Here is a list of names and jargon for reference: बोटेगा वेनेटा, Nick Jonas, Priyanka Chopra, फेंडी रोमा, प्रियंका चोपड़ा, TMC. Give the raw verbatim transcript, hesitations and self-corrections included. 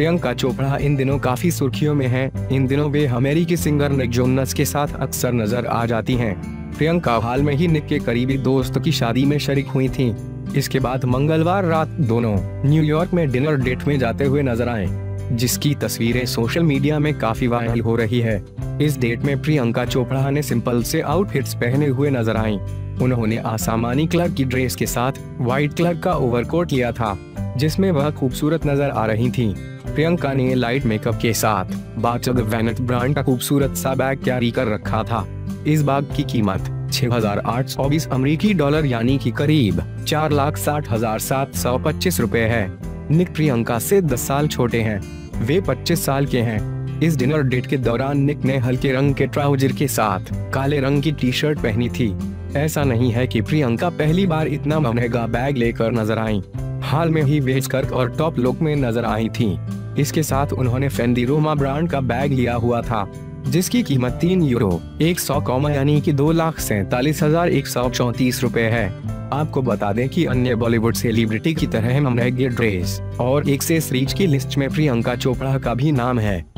प्रियंका चोपड़ा इन दिनों काफी सुर्खियों में हैं। इन दिनों वे अमेरिकी सिंगर निक जोनस के साथ अक्सर नजर आ जाती हैं। प्रियंका हाल में ही निक के करीबी दोस्त की शादी में शरीक हुई थीं। इसके बाद मंगलवार रात दोनों न्यूयॉर्क में डिनर डेट में जाते हुए नजर आए, जिसकी तस्वीरें सोशल मीडिया में काफी वायरल हो रही है। इस डेट में प्रियंका चोपड़ा ने सिंपल से आउटफिट्स पहने हुए नजर आईं। उन्होंने आसमानी कलर की ड्रेस के साथ व्हाइट कलर का ओवरकोट लिया था, जिसमें वह खूबसूरत नजर आ रही थीं। प्रियंका ने लाइट मेकअप के साथ बोटेगा वेनेटा ब्रांड का खूबसूरत सा बैग कैरी कर रखा था। इस बैग की कीमत छह हजार आठ सौ बीस अमरीकी डॉलर यानी कि करीब चार लाख साठ हजार सात सौ पच्चीस रूपए है। निक प्रियंका से दस साल छोटे हैं, वे पच्चीस साल के हैं। इस डिनर डेट के दौरान निक ने हल्के रंग के ट्राउजर के साथ काले रंग की टी शर्ट पहनी थी। ऐसा नहीं है कि प्रियंका पहली बार इतना महंगा बैग लेकर नजर आईं। हाल में ही वे स्कर्ट और टॉप लुक में नजर आई थीं। इसके साथ उन्होंने फेंडी रोमा ब्रांड का बैग लिया हुआ था, जिसकी कीमत तीन यूरो एक सौ कौमा यानी कि दो लाख सैतालीस हजार एक सौ चौतीस रूपए है। आपको बता दें कि अन्य बॉलीवुड सेलिब्रिटी की तरह महंगी ड्रेस और एक्सेसरीज की लिस्ट में प्रियंका चोपड़ा का भी नाम है।